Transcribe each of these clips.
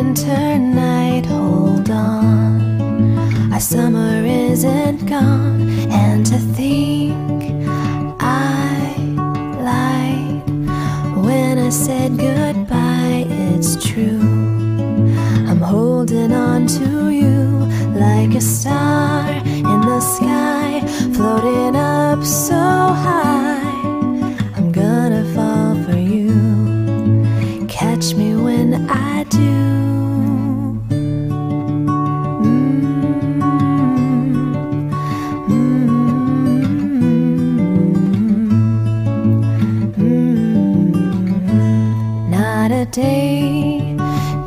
winter night, hold on, our summer isn't gone. And to think I lied when I said goodbye, it's true, I'm holding on to you like a star in the sky, floating up so high. I'm gonna fall for you, catch me when I do. A day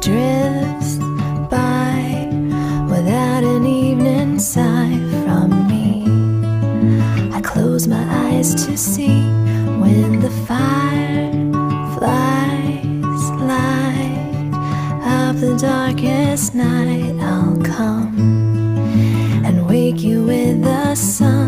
drifts by without an evening sigh from me. I close my eyes to see when the fireflies light up the darkest night. I'll come and wake you with the sun.